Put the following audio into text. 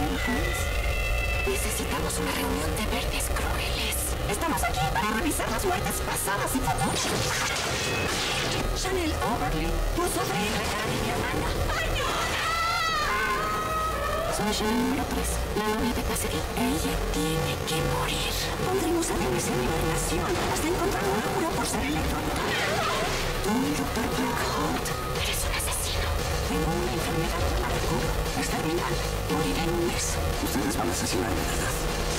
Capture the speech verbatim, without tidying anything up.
verdes. Necesitamos una reunión de verdes crueles. Estamos aquí para revisar las muertes pasadas y futuras. Chanel Overlin puso sobre el regalo de mi hermana. ¡Ayuda! Soy Chanel número tres, la novia de Casery. Ella tiene que morir. Pondremos a Denise en hibernación hasta encontrar una cura por ser electrónica. Tú y el doctor Black Heart. Eres un asesino. Tengo una enfermedad que la recupero. Es terminal. Moriré en un mes. Ustedes van a asesinar de verdad.